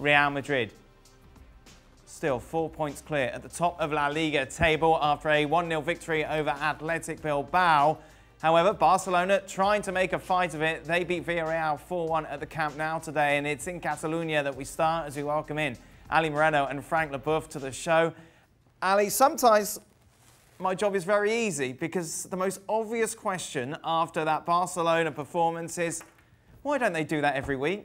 Real Madrid. Still 4 points clear at the top of La Liga table after a 1-0 victory over Athletic Bilbao. However, Barcelona trying to make a fight of it. They beat Villarreal 4-1 at the Camp Nou today, and it's in Catalunya that we start as we welcome in Ali Moreno and Frank Leboeuf to the show. Ali, sometimes my job is very easy because the most obvious question after that Barcelona performance is, why don't they do that every week?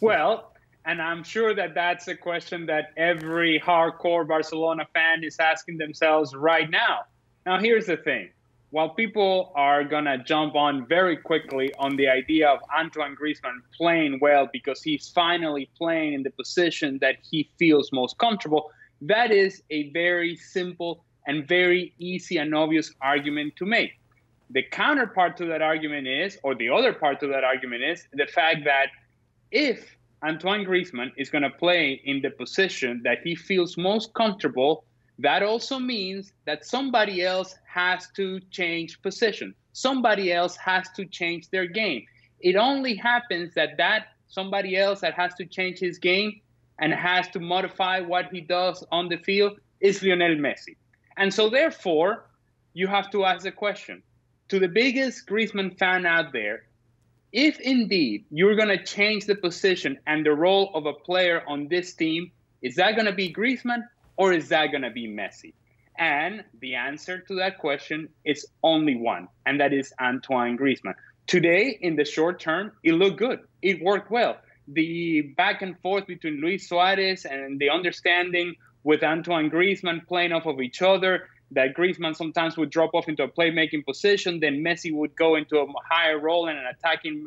Well, and I'm sure that that's a question that every hardcore Barcelona fan is asking themselves right now. Now, here's the thing. While people are going to jump on very quickly on the idea of Antoine Griezmann playing well because he's finally playing in the position that he feels most comfortable, that is a very simple and very easy and obvious argument to make. The counterpart to that argument is, or the other part to that argument is, the fact that if Antoine Griezmann is going to play in the position that he feels most comfortable, that also means that somebody else has to change position. Somebody else has to change their game. It only happens that somebody else that has to change his game and has to modify what he does on the field is Lionel Messi. And so therefore, you have to ask the question, to the biggest Griezmann fan out there, if indeed you're going to change the position and the role of a player on this team, is that going to be Griezmann or is that going to be Messi? And the answer to that question is only one, and that is Antoine Griezmann. Today, in the short term, it looked good. It worked well. The back and forth between Luis Suarez and the understanding with Antoine Griezmann playing off of each other, that Griezmann sometimes would drop off into a playmaking position, then Messi would go into a higher role and an attacking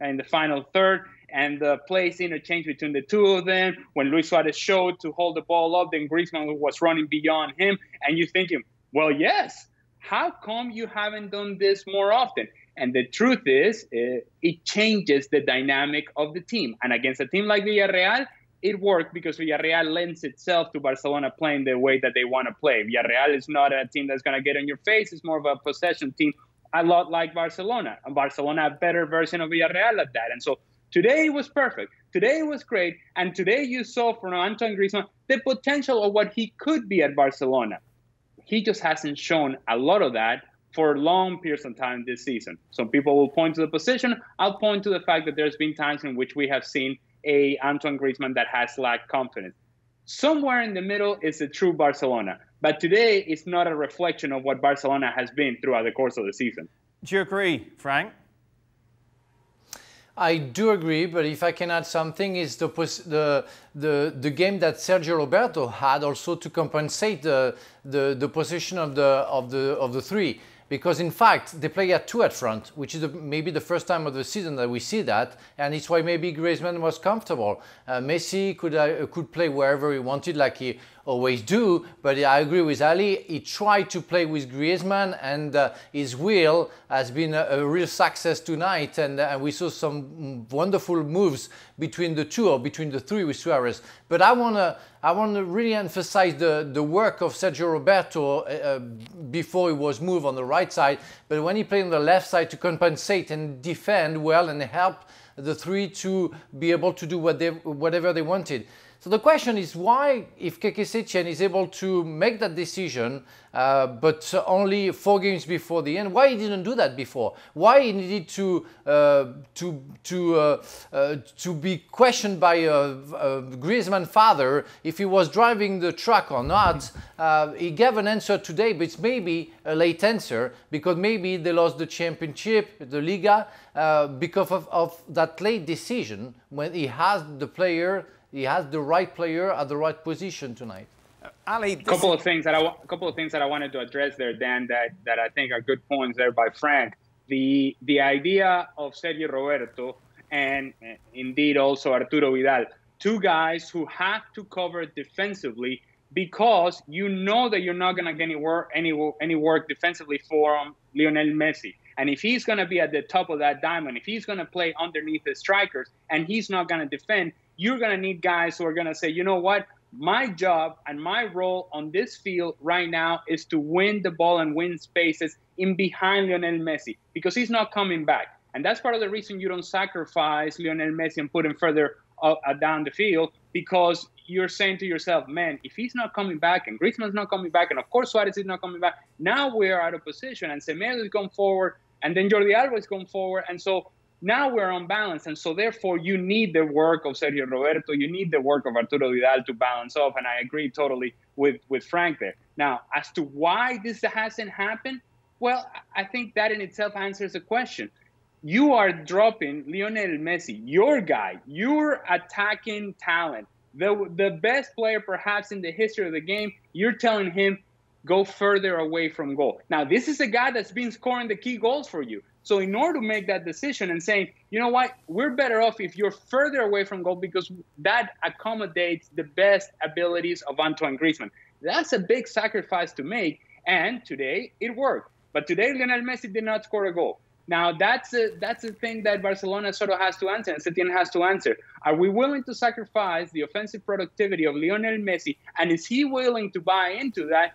in the final third, and the plays interchange between the two of them. When Luis Suarez showed to hold the ball up, then Griezmann was running beyond him, and you're thinking, well, yes, how come you haven't done this more often? And the truth is, it changes the dynamic of the team. And against a team like Villarreal, it worked because Villarreal lends itself to Barcelona playing the way that they want to play. Villarreal is not a team that's going to get on your face. It's more of a possession team, a lot like Barcelona. And Barcelona, a better version of Villarreal at that. And so today was perfect. Today was great. And today you saw from Antoine Griezmann the potential of what he could be at Barcelona. He just hasn't shown a lot of that for long periods of time this season. Some people will point to the position. I'll point to the fact that there's been times in which we have seen a Antoine Griezmann that has lacked confidence. Somewhere in the middle is the true Barcelona. But today, it's not a reflection of what Barcelona has been throughout the course of the season. Do you agree, Frank? I do agree, but if I can add something, it's the game that Sergio Roberto had also to compensate the position of the three. Because, in fact, they play at two at front, which is maybe the first time of the season that we see that, and it's why maybe Griezmann was comfortable. Messi could play wherever he wanted, like he always do, but I agree with Ali, he tried to play with Griezmann, and his will has been a real success tonight, and we saw some wonderful moves between the two, or between the three with Suarez. But I want to really emphasize the work of Sergio Roberto before he was moved on the right side, but when he played on the left side to compensate and defend well and help the three to be able to do whatever they wanted. So the question is why, if Quique Setien is able to make that decision, but only 4 games before the end, why he didn't do that before? Why he needed to be questioned by Griezmann's father if he was driving the truck or not? He gave an answer today, but it's maybe a late answer because maybe they lost the championship, the Liga, because of that late decision when he has the player. He has the right player at the right position tonight. Ali, a couple of things that I wanted to address there, Dan, that I think are good points there by Frank. The idea of Sergio Roberto and indeed also Arturo Vidal, two guys who have to cover defensively because you know that you're not going to get any work defensively from Lionel Messi. And if he's going to be at the top of that diamond, if he's going to play underneath the strikers and he's not going to defend, you're going to need guys who are going to say, you know what, my job and my role on this field right now is to win the ball and win spaces in behind Lionel Messi because he's not coming back. And that's part of the reason you don't sacrifice Lionel Messi and put him further down the field, because you're saying to yourself, man, if he's not coming back and Griezmann's not coming back and, of course, Suarez is not coming back, now we're out of position and Semedo is going forward and then Jordi Alves is going forward. And so now we're on balance. And so, therefore, you need the work of Sergio Roberto. You need the work of Arturo Vidal to balance off. And I agree totally with Frank there. Now, as to why this hasn't happened, well, I think that in itself answers the question. You are dropping Lionel Messi, your guy, your attacking talent, the best player perhaps in the history of the game. You're telling him, go further away from goal. Now, this is a guy that's been scoring the key goals for you. So in order to make that decision and saying, you know what, we're better off if you're further away from goal because that accommodates the best abilities of Antoine Griezmann. That's a big sacrifice to make, and today it worked. But today Lionel Messi did not score a goal. Now, that's a thing that Barcelona sort of has to answer and Setien has to answer. Are we willing to sacrifice the offensive productivity of Lionel Messi? And is he willing to buy into that?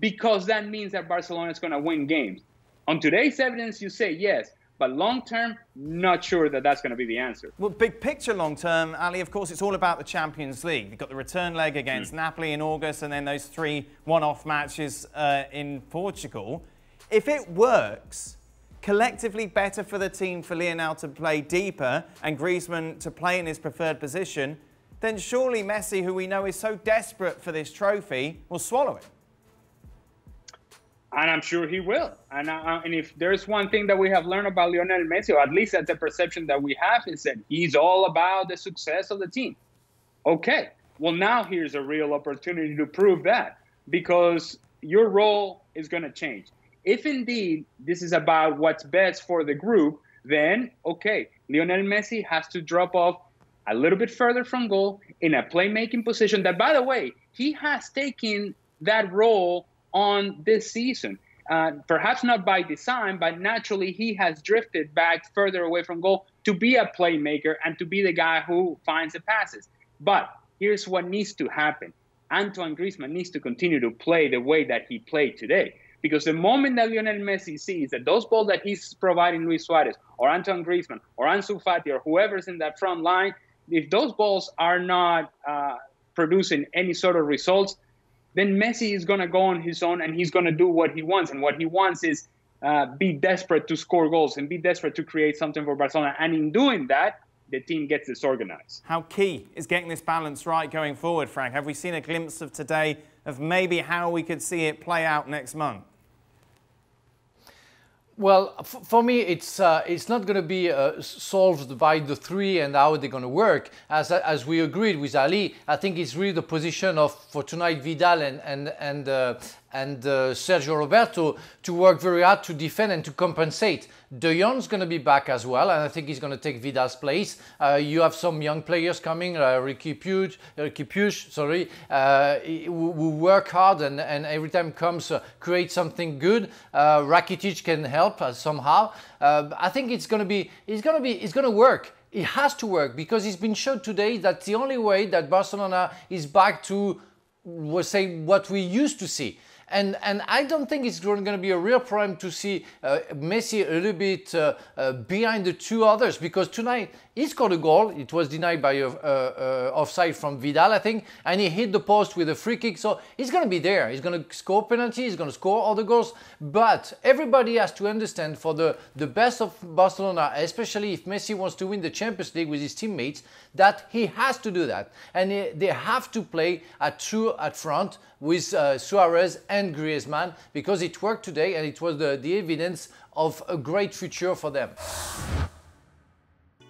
Because that means that Barcelona is going to win games. On today's evidence, you say yes. But long-term, not sure that that's going to be the answer. Well, big picture long-term, Ali, of course, it's all about the Champions League. You've got the return leg against Napoli in August and then those 3 one-off matches in Portugal. If it works, collectively better for the team for Lionel to play deeper and Griezmann to play in his preferred position, then surely Messi, who we know is so desperate for this trophy, will swallow it. And I'm sure he will. And if there's one thing that we have learned about Lionel Messi, or at least that's the perception that we have, is that he's all about the success of the team. Okay, well, now here's a real opportunity to prove that, because your role is going to change. If indeed this is about what's best for the group, then, okay, Lionel Messi has to drop off a little bit further from goal in a playmaking position that, by the way, he has taken that role on this season. Perhaps not by design, but naturally he has drifted back further away from goal to be a playmaker and to be the guy who finds the passes. But here's what needs to happen. Antoine Griezmann needs to continue to play the way that he played today. Because the moment that Lionel Messi sees that those balls that he's providing Luis Suarez or Antoine Griezmann or Ansu Fati or whoever's in that front line, if those balls are not producing any sort of results, then Messi is going to go on his own and he's going to do what he wants. And what he wants is be desperate to score goals and be desperate to create something for Barcelona. And in doing that, the team gets disorganized. How key is getting this balance right going forward, Frank? Have we seen a glimpse of today of maybe how we could see it play out next month? Well, for me, it's not going to be solved by the 3 and how they're going to work. As we agreed with Ali, I think it's really the position of, for tonight, Vidal and Sergio Roberto to work very hard to defend and to compensate. De Jong's going to be back as well, and I think he's going to take Vidal's place. You have some young players coming, Riqui Puig, sorry, who work hard and every time comes create something good. Rakitic can help somehow. I think it's going to work. It has to work because it's been shown today that the only way that Barcelona is back to, we'll say, what we used to see. And I don't think it's going to be a real problem to see Messi a little bit behind the 2 others, because tonight he scored a goal. It was denied by offside from Vidal, I think, and he hit the post with a free kick. So he's going to be there. He's going to score penalty. He's going to score all the goals. But everybody has to understand, for the best of Barcelona, especially if Messi wants to win the Champions League with his teammates, that he has to do that. And they have to play at 2 at front with Suarez and Griezmann, because it worked today and it was the evidence of a great future for them.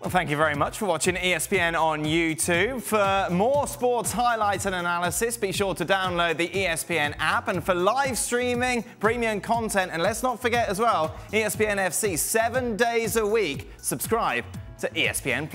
Well, thank you very much for watching ESPN on YouTube. For more sports highlights and analysis, be sure to download the ESPN app. And for live streaming, premium content, and let's not forget as well, ESPN FC 7 days a week. Subscribe to ESPN+.